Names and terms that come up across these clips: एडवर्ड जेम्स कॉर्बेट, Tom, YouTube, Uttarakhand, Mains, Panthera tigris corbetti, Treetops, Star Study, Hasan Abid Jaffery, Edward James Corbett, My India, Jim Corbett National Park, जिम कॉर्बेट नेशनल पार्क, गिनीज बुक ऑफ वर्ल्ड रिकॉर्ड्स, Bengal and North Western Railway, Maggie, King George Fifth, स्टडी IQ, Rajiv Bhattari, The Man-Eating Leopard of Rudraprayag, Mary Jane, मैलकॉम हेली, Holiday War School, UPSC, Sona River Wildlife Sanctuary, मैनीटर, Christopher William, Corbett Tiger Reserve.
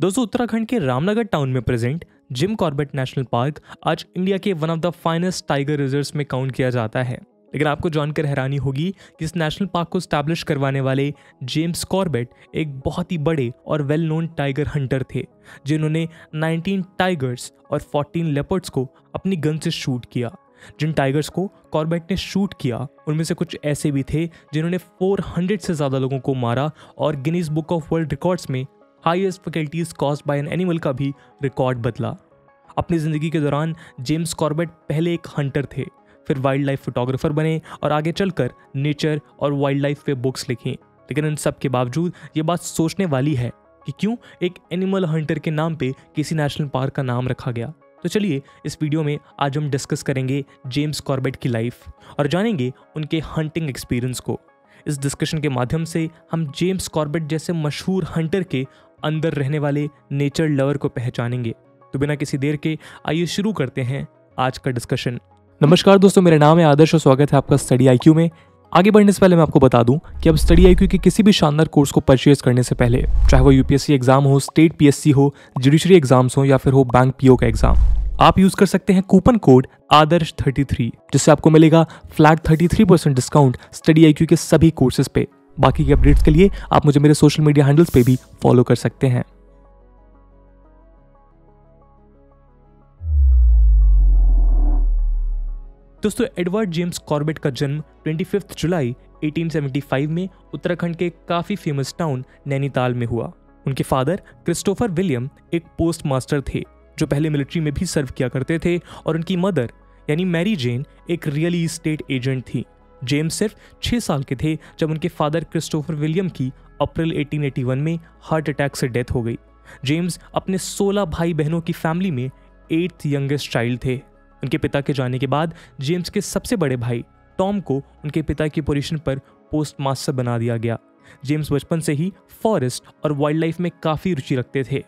दोस्तों, उत्तराखंड के रामनगर टाउन में present जिम कॉर्बेट नेशनल पार्क आज इंडिया के one of the finest tiger reserves में काउंट किया जाता है। लेकिन आपको जानकर हैरानी होगी कि इस नेशनल पार्क को स्टैब्लिश करवाने वाले जेम्स कॉर्बेट एक बहुत ही बड़े और वेल नोन टाइगर हंटर थे, जिन्होंने 19 टाइगर्स और 14 लेपर्ड्स को अपनी गन से शूट किया। जिन टाइगर्स को कॉर्बेट ने शूट किया उनमें से कुछ ऐसे भी थे जिन्होंने 400 से ज़्यादा लोगों को मारा और गिनीज बुक ऑफ वर्ल्ड रिकॉर्ड्स में highest fatalities caused by an animal का भी रिकॉर्ड बदला। अपनी ज़िंदगी के दौरान जेम्स कॉर्बेट पहले एक हंटर थे, फिर वाइल्ड लाइफ फोटोग्राफर बने और आगे चलकर नेचर और वाइल्ड लाइफ पे बुक्स लिखीं। लेकिन इन सब के बावजूद ये बात सोचने वाली है कि क्यों एक एनिमल हंटर के नाम पे किसी नेशनल पार्क का नाम रखा गया। तो चलिए, इस वीडियो में आज हम डिस्कस करेंगे जेम्स कॉर्बेट की लाइफ और जानेंगे उनके हंटिंग एक्सपीरियंस को। इस डिस्कशन के माध्यम से हम जेम्स कॉर्बेट जैसे मशहूर हंटर के अंदर रहने वाले नेचर लवर को पहचानेंगे। तो बिना किसी देर के आइए शुरू करते हैं आज का डिस्कशन। नमस्कार दोस्तों, मेरा नाम है आदर्श और स्वागत है आपका स्टडी IQ में। आगे बढ़ने से पहले मैं आपको बता दूं कि अब स्टडी IQ के किसी भी शानदार कोर्स को परचेज करने से पहले, चाहे वो UPSC एग्जाम हो, स्टेट PSC हो, जुडिशरी एग्जाम्स हो या फिर हो बैंक PO का एग्जाम, आप यूज कर सकते हैं कूपन कोड आदर्श 33, जिससे आपको मिलेगा फ्लैट 33% डिस्काउंट स्टडी IQ के सभी कोर्सेज पे। बाकी के अपडेट्स के लिए आप मुझे मेरे सोशल मीडिया हैंडल्स पे भी फॉलो कर सकते हैं। दोस्तों, एडवर्ड जेम्स कॉर्बेट का जन्म 25 जुलाई 1875 में उत्तराखंड के काफ़ी फेमस टाउन नैनीताल में हुआ। उनके फादर क्रिस्टोफर विलियम एक पोस्ट मास्टर थे जो पहले मिलिट्री में भी सर्व किया करते थे, और उनकी मदर यानी मैरी जेन एक रियल इस्टेट एजेंट थी। जेम्स सिर्फ 6 साल के थे जब उनके फादर क्रिस्टोफर विलियम की अप्रैल 1881 में हार्ट अटैक से डेथ हो गई। जेम्स अपने 16 भाई बहनों की फैमिली में 8th यंगेस्ट चाइल्ड थे। उनके पिता के जाने के बाद जेम्स के सबसे बड़े भाई टॉम को उनके पिता की पोजीशन पर पोस्ट मास्टर बना दिया गया। जेम्स बचपन से ही फॉरेस्ट और वाइल्ड लाइफ में काफ़ी रुचि रखते थे।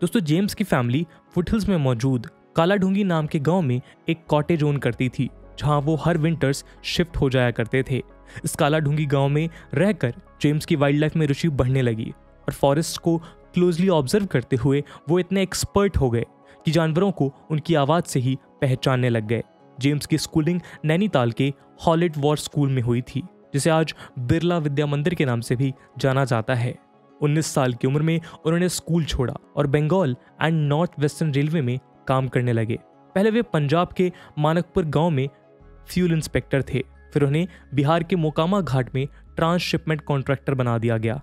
दोस्तों, जेम्स की फैमिली फुटहिल्स में मौजूद कालाढूंगी नाम के गांव में एक कॉटेज ओन करती थी, जहां वो हर विंटर्स शिफ्ट हो जाया करते थे। इस कालाढूंगी गाँव में रहकर जेम्स की वाइल्ड लाइफ में रुचि बढ़ने लगी और फॉरेस्ट को क्लोजली ऑब्जर्व करते हुए वो इतने एक्सपर्ट हो गए कि जानवरों को उनकी आवाज़ से ही पहचानने लग गए। जेम्स की स्कूलिंग नैनीताल के हॉलिडे वॉर स्कूल में हुई थी, जिसे आज बिरला विद्या मंदिर के नाम से भी जाना जाता है। 19 साल की उम्र में उन्होंने स्कूल छोड़ा और Bengal and north western railway में काम करने लगे। पहले वे पंजाब के मानकपुर गाँव में फ्यूल इंस्पेक्टर थे, फिर उन्हें बिहार के मोकामा घाट में ट्रांसशिपमेंट कॉन्ट्रैक्टर बना दिया गया।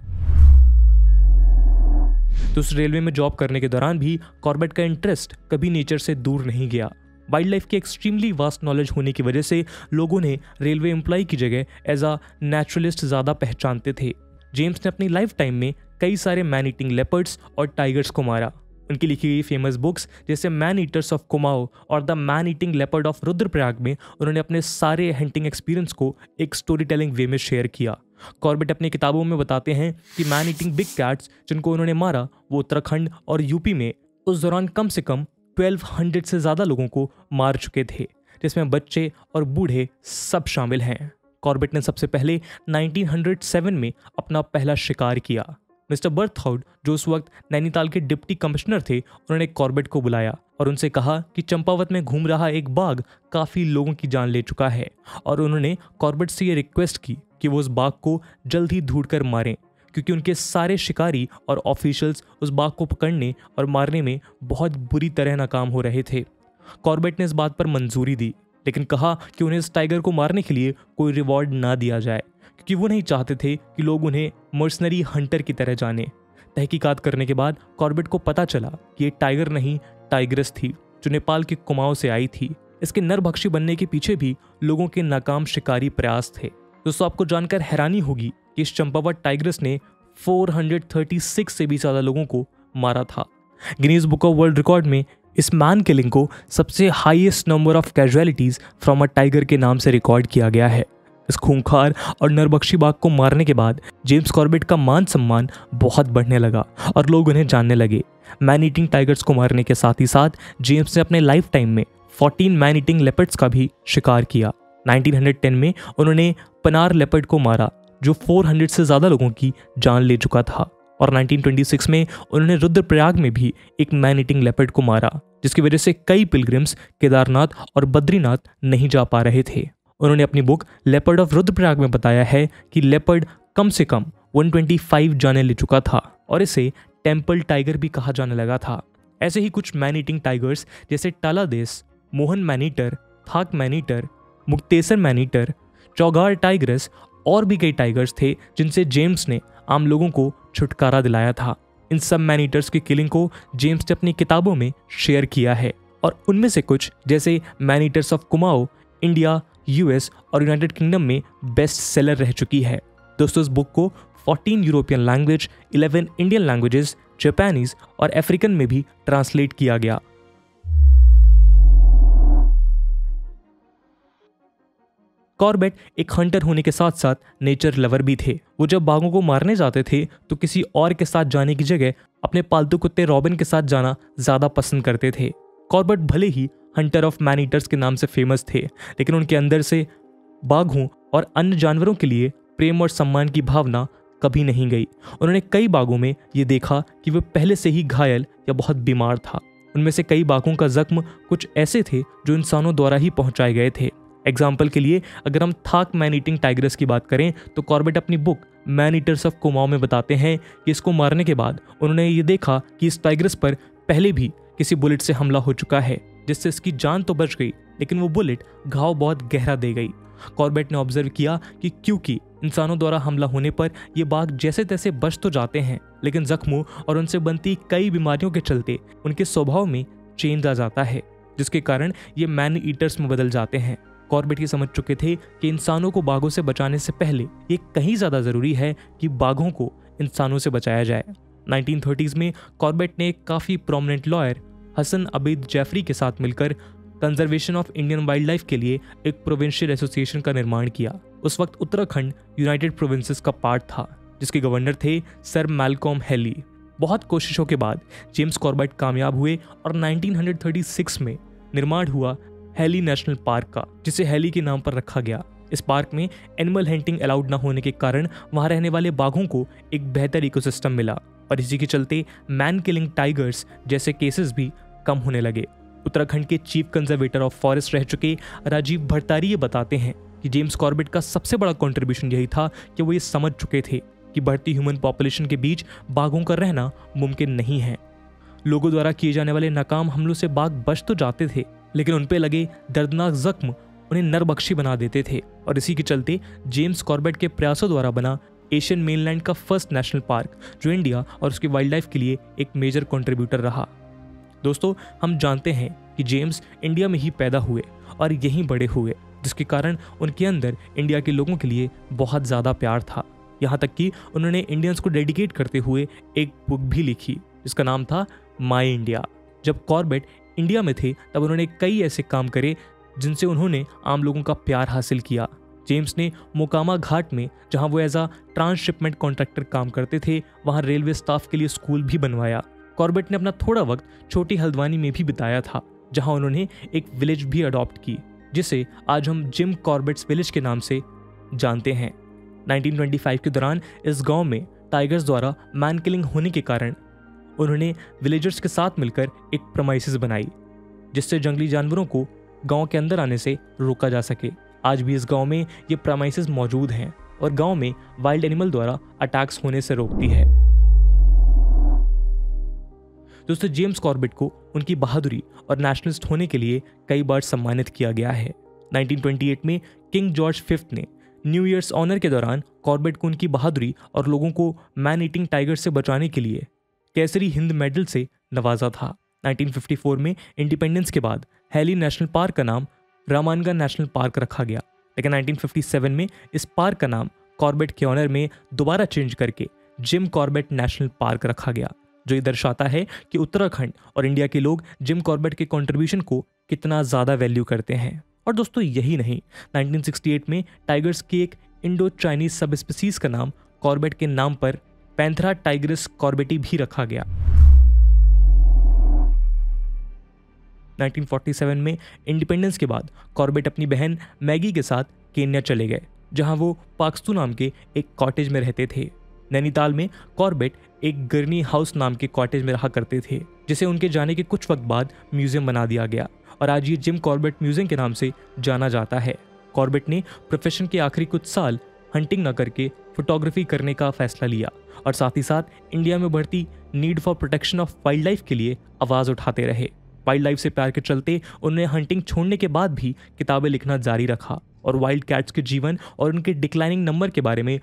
तो उस रेलवे में जॉब करने के दौरान भी कॉर्बेट का इंटरेस्ट कभी नेचर से दूर नहीं गया। वाइल्ड लाइफ की एक्सट्रीमली वास्ट नॉलेज होने की वजह से लोगों ने रेलवे एम्प्लॉय की जगह एज अ नेचुरलिस्ट ज़्यादा पहचानते थे। जेम्स ने अपनी लाइफ टाइम में कई सारे मैन ईटिंग लेपर्ड्स और टाइगर्स को मारा। उनकी लिखी गई फेमस बुक्स जैसे मैनीटर्स ऑफ कुमाओं और the man eating leopard of Rudraprayag में उन्होंने अपने सारे हंटिंग एक्सपीरियंस को एक स्टोरी टेलिंग वे में शेयर किया। कॉर्बेट अपनी किताबों में बताते हैं कि मैन ईटिंग बिग कैट्स जिनको उन्होंने मारा वो उत्तराखंड और यूपी में उस दौरान कम से कम 1200 से ज़्यादा लोगों को मार चुके थे, जिसमें बच्चे और बूढ़े सब शामिल हैं। कॉर्बेट ने सबसे पहले 1907 में अपना पहला शिकार किया। मिस्टर बर्थहाउड, जो उस वक्त नैनीताल के डिप्टी कमिश्नर थे, उन्होंने कॉर्बेट को बुलाया और उनसे कहा कि चंपावत में घूम रहा एक बाघ काफ़ी लोगों की जान ले चुका है, और उन्होंने कॉर्बेट से ये रिक्वेस्ट की कि वो उस बाघ को जल्द ही ढूंढकर मारें, क्योंकि उनके सारे शिकारी और ऑफिशियल्स उस बाघ को पकड़ने और मारने में बहुत बुरी तरह नाकाम हो रहे थे। कॉर्बेट ने इस बात पर मंजूरी दी, लेकिन कहा कि उन्हें इस टाइगर को मारने के लिए कोई रिवॉर्ड ना दिया जाए, क्योंकि वो नहीं चाहते थे कि लोग उन्हें मर्सनरी हंटर की तरह जाने। तहकीकात करने के बाद कॉर्बेट को पता चला कि ये टाइगर नहीं टाइग्रेस थी, जो नेपाल के कुमाऊं से आई थी। इसके नरभक्षी बनने के पीछे भी लोगों के नाकाम शिकारी प्रयास थे। दोस्तों, आपको जानकर हैरानी होगी कि इस चंपावत टाइग्रेस ने 436 से भी ज़्यादा लोगों को मारा था। Guinness book of world record में इस मैन किलिंग को सबसे highest number of casualties from a tiger के नाम से रिकॉर्ड किया गया है। इस खूंखार और नरभक्षी बाघ को मारने के बाद जेम्स कॉर्बेट का मान सम्मान बहुत बढ़ने लगा और लोग उन्हें जानने लगे। मैन ईटिंग टाइगर्स को मारने के साथ ही साथ जेम्स ने अपने लाइफ टाइम में 14 मैन ईटिंग लेपर्ड्स का भी शिकार किया। 1910 में उन्होंने पनार लेपर्ड को मारा, जो 400 से ज़्यादा लोगों की जान ले चुका था। और 1926 में उन्होंने रुद्रप्रयाग में भी एक मैन ईटिंग लेपर्ड को मारा, जिसकी वजह से कई पिलग्रिम्स केदारनाथ और बद्रीनाथ नहीं जा पा रहे थे। उन्होंने अपनी बुक लेपर्ड ऑफ रुद्रप्रयाग में बताया है कि लेपर्ड कम से कम 125 जाने ले चुका था और इसे टेम्पल टाइगर भी कहा जाने लगा था। ऐसे ही कुछ मैन ईटिंग टाइगर्स जैसे Talla Des, Mohan मैनीटर, Thak मैनीटर, Muktesar मैनीटर, Chowgarh tigers और भी कई टाइगर्स थे जिनसे जेम्स ने आम लोगों को छुटकारा दिलाया था। इन सब मैनीटर्स की किलिंग को जेम्स ने अपनी किताबों में शेयर किया है और उनमें से कुछ जैसे मैनीटर्स ऑफ कुमाओं इंडिया, यूएस और यूनाइटेड किंगडम में बेस्ट सेलर रह चुकी है। दोस्तों, इस बुक को 14 European language, 11 Indian languages, Japanese और अफ्रीकन में भी ट्रांसलेट किया गया। कॉर्बेट एक हंटर होने के साथ साथ नेचर लवर भी थे। वो जब बाघों को मारने जाते थे तो किसी और के साथ जाने की जगह अपने पालतू कुत्ते रॉबिन के साथ जाना ज़्यादा पसंद करते थे। कॉर्बेट भले ही हंटर ऑफ मैनीटर्स के नाम से फेमस थे, लेकिन उनके अंदर से बाघों और अन्य जानवरों के लिए प्रेम और सम्मान की भावना कभी नहीं गई। उन्होंने कई बाघों में ये देखा कि वह पहले से ही घायल या बहुत बीमार था। उनमें से कई बाघों का जख्म कुछ ऐसे थे जो इंसानों द्वारा ही पहुंचाए गए थे। एग्जाम्पल के लिए अगर हम थाक मैन ईटिंग टाइगरस की बात करें तो कॉर्बेट अपनी book man eaters of Kumaon में बताते हैं कि इसको मारने के बाद उन्होंने ये देखा कि इस टाइगरस पर पहले भी किसी बुलेट से हमला हो चुका है, जिससे इसकी जान तो बच गई लेकिन वो बुलेट घाव बहुत गहरा दे गई। कॉर्बेट ने ऑब्जर्व किया कि क्योंकि इंसानों द्वारा हमला होने पर ये बाघ जैसे तैसे बच तो जाते हैं, लेकिन जख्मों और उनसे बनती कई बीमारियों के चलते उनके स्वभाव में चेंज आ जाता है, जिसके कारण ये मैन ईटर्स में बदल जाते हैं। कॉर्बेट ये समझ चुके थे कि इंसानों को बाघों से बचाने से पहले ये कहीं ज़्यादा ज़रूरी है कि बाघों को इंसानों से बचाया जाए। 1930s में कॉर्बेट ने एक काफ़ी prominent lawyer Hasan Abid Jeffrey के साथ मिलकर conservation of Indian wild life के लिए एक प्रोविंशियल एसोसिएशन का निर्माण किया। उस वक्त उत्तराखंड यूनाइटेड प्रोविंसेस का पार्ट था, जिसके गवर्नर थे सर मैलकॉम हेली। बहुत कोशिशों के बाद जेम्स कॉर्बेट कामयाब हुए और 1936 में निर्माण हुआ हेली नेशनल पार्क का, जिसे हेली के नाम पर रखा गया। इस पार्क में एनिमल हंटिंग अलाउड ना होने के कारण वहां रहने वाले बाघों को एक बेहतर इकोसिस्टम मिला और इसी के चलते मैन किलिंग टाइगर्स जैसे केसेस भी कम होने लगे। उत्तराखंड के चीफ कंजर्वेटर ऑफ फॉरेस्ट रह चुके राजीव भट्टारी ये बताते हैं कि जेम्स कॉर्बेट का सबसे बड़ा कॉन्ट्रीब्यूशन यही था कि वो ये समझ चुके थे कि बढ़ती ह्यूमन पॉपुलेशन के बीच बाघों का रहना मुमकिन नहीं है। लोगों द्वारा किए जाने वाले नाकाम हमलों से बाघ बच तो जाते थे, लेकिन उन पे लगे दर्दनाक जख्म उन्हें नरभक्षी बना देते थे और इसी के चलते जेम्स कॉर्बेट के प्रयासों द्वारा बना एशियन मेनलैंड का फर्स्ट नेशनल पार्क, जो इंडिया और उसकी वाइल्ड लाइफ के लिए एक मेजर कंट्रीब्यूटर रहा। दोस्तों, हम जानते हैं कि जेम्स इंडिया में ही पैदा हुए और यहीं बड़े हुए, जिसके कारण उनके अंदर इंडिया के लोगों के लिए बहुत ज़्यादा प्यार था। यहाँ तक कि उन्होंने इंडियंस को डेडिकेट करते हुए एक बुक भी लिखी जिसका नाम था माई इंडिया। जब कॉर्बेट इंडिया में थे तब उन्होंने कई ऐसे काम करे जिनसे उन्होंने आम लोगों का प्यार हासिल किया। जेम्स ने मोकामा घाट में, जहां वो एज अ ट्रांसशिपमेंट कॉन्ट्रैक्टर काम करते थे, वहां रेलवे स्टाफ के लिए स्कूल भी बनवाया। कॉर्बेट ने अपना थोड़ा वक्त छोटी हल्द्वानी में भी बिताया था, जहां उन्होंने एक विलेज भी अडॉप्ट की, जिसे आज हम जिम कॉर्बेट्स विलेज के नाम से जानते हैं। 1925 के दौरान इस गाँव में टाइगर्स द्वारा मैन किलिंग होने के कारण उन्होंने विलेजर्स के साथ मिलकर एक प्रमाइसिस बनाई, जिससे जंगली जानवरों को गांव के अंदर आने से रोका जा सके। आज भी इस गांव में ये प्रमाइसिस मौजूद हैं और गांव में वाइल्ड एनिमल द्वारा अटैक्स होने से रोकती है। दोस्तों, जेम्स कॉर्बेट को उनकी बहादुरी और नेशनलिस्ट होने के लिए कई बार सम्मानित किया गया है। 1928 में किंग जॉर्ज फिफ्थ ने न्यू ईयर्स ऑनर के दौरान कॉर्बेट को उनकी बहादुरी और लोगों को मैन ईटिंग टाइगर से बचाने के लिए केसरी हिंद मेडल से नवाजा था। 1954 में इंडिपेंडेंस के बाद हेली नेशनल पार्क का नाम रामानगा नेशनल पार्क रखा गया, लेकिन 1957 में इस पार्क का नाम कॉर्बेट के ऑनर में दोबारा चेंज करके जिम कॉर्बेट नेशनल पार्क रखा गया, जो ये दर्शाता है कि उत्तराखंड और इंडिया के लोग जिम कॉर्बेट के कॉन्ट्रीब्यूशन को कितना ज़्यादा वैल्यू करते हैं। और दोस्तों, यही नहीं, 1968 में टाइगर्स की एक इंडो चाइनीज सब स्पीसीज़ का नाम कॉर्बेट के नाम पर पैंथरा टाइग्रिस कॉर्बेटी भी रखा गया। 1947 में इंडिपेंडेंस के बाद कॉर्बेट अपनी बहन मैगी के साथ केन्या चले गए, जहां वो पाक्सू नाम के एक कॉटेज में रहते थे। नैनीताल में कॉर्बेट एक गर्नी हाउस नाम के कॉटेज में रहा करते थे, जिसे उनके जाने के कुछ वक्त बाद म्यूजियम बना दिया गया और आज ये जिम कॉर्बेट म्यूजियम के नाम से जाना जाता है। कॉर्बेट ने प्रोफेशन के आखिरी कुछ साल हंटिंग न करके फोटोग्राफी करने का फैसला लिया और साथ ही साथ इंडिया में बढ़ती need for protection of wild life के लिए आवाज़ उठाते रहे। वाइल्ड लाइफ से प्यार के चलते उन्होंने हंटिंग छोड़ने के बाद भी किताबें लिखना जारी रखा और वाइल्ड कैट्स के जीवन और उनके डिक्लाइनिंग नंबर के बारे में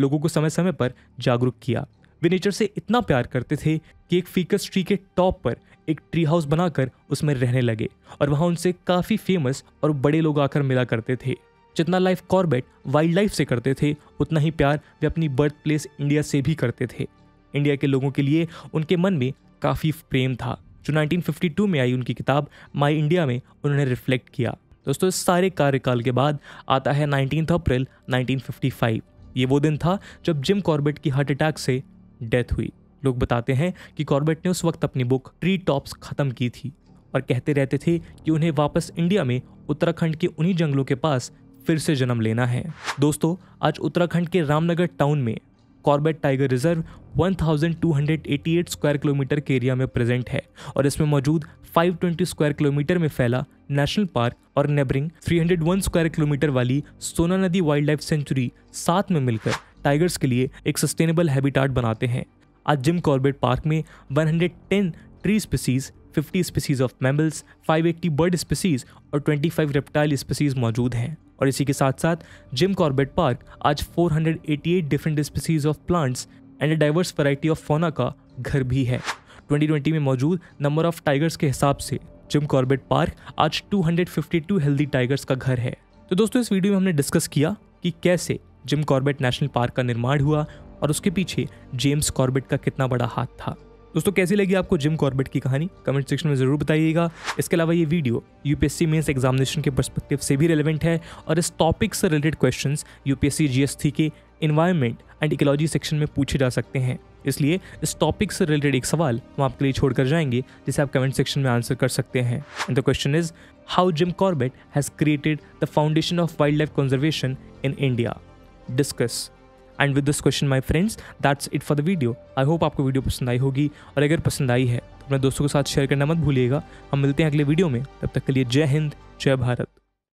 लोगों को समय समय पर जागरूक किया। वे नेचर से इतना प्यार करते थे कि एक फीकस ट्री के टॉप पर एक ट्री हाउस बनाकर उसमें रहने लगे और वहाँ उनसे काफ़ी फेमस और बड़े लोग आकर मिला करते थे। जितना लाइफ कॉर्बेट वाइल्ड लाइफ से करते थे, उतना ही प्यार वे अपनी बर्थ प्लेस इंडिया से भी करते थे। इंडिया के लोगों के लिए उनके मन में काफ़ी प्रेम था, जो 1952 में आई उनकी किताब माई इंडिया में उन्होंने रिफ्लेक्ट किया। दोस्तों, इस सारे कार्यकाल के बाद आता है 19 अप्रैल 1955। ये वो दिन था जब जिम कॉर्बेट की हार्ट अटैक से डेथ हुई। लोग बताते हैं कि कॉर्बेट ने उस वक्त अपनी बुक ट्री टॉप्स ख़त्म की थी और कहते रहते थे कि उन्हें वापस इंडिया में उत्तराखंड के उन्हीं जंगलों के पास फिर से जन्म लेना है। दोस्तों, आज उत्तराखंड के रामनगर टाउन में Corbett tiger reserve 1288 square kilometre के एरिया में प्रेजेंट है और इसमें मौजूद 520 स्क्वायर किलोमीटर में फैला नेशनल पार्क और नेबरिंग 301 स्क्वायर किलोमीटर वाली सोना नदी वाइल्ड लाइफ सेंचुरी साथ में मिलकर टाइगर्स के लिए एक सस्टेनेबल हैबिटाट बनाते हैं। आज जिम कॉर्बेट पार्क में 110 tree species, 50 species of mammals, 580 bird species और 25 रेप्टाइल स्पीसीज मौजूद हैं और इसी के साथ साथ जिम कॉर्बेट पार्क आज 488 different species of plants and a diverse variety of fauna का घर भी है। 2020 में मौजूद नंबर ऑफ टाइगर्स के हिसाब से जिम कॉर्बेट पार्क आज 252 हेल्दी टाइगर्स का घर है। तो दोस्तों, इस वीडियो में हमने डिस्कस किया कि कैसे जिम कॉर्बेट नेशनल पार्क का निर्माण हुआ और उसके पीछे जेम्स कॉर्बेट का कितना बड़ा हाथ था। दोस्तों, कैसी लगी आपको जिम कॉर्बेट की कहानी? कमेंट सेक्शन में ज़रूर बताइएगा। इसके अलावा ये वीडियो यूपीएससी मेंस एग्जामिनेशन के पर्सपेक्टिव से भी रेलेवेंट है और इस टॉपिक से रिलेटेड क्वेश्चंस यूपीएससी जीएस-3 के एनवायरनमेंट एंड इकोलॉजी सेक्शन में पूछे जा सकते हैं, इसलिए इस टॉपिक से रिलेटेड एक सवाल हम आपके लिए छोड़कर जाएंगे जिसे आप कमेंट सेक्शन में आंसर कर सकते हैं। And the question is how Jim Corbett has created the foundation of wild life conservation in India. Discuss and with this question my friends, that's it for the video. I hope आपको video पसंद आई होगी और अगर पसंद आई है तो अपने दोस्तों के साथ शेयर करना मत भूलिएगा। हम मिलते हैं अगले वीडियो में, तब तक के लिए जय हिंद, जय भारत।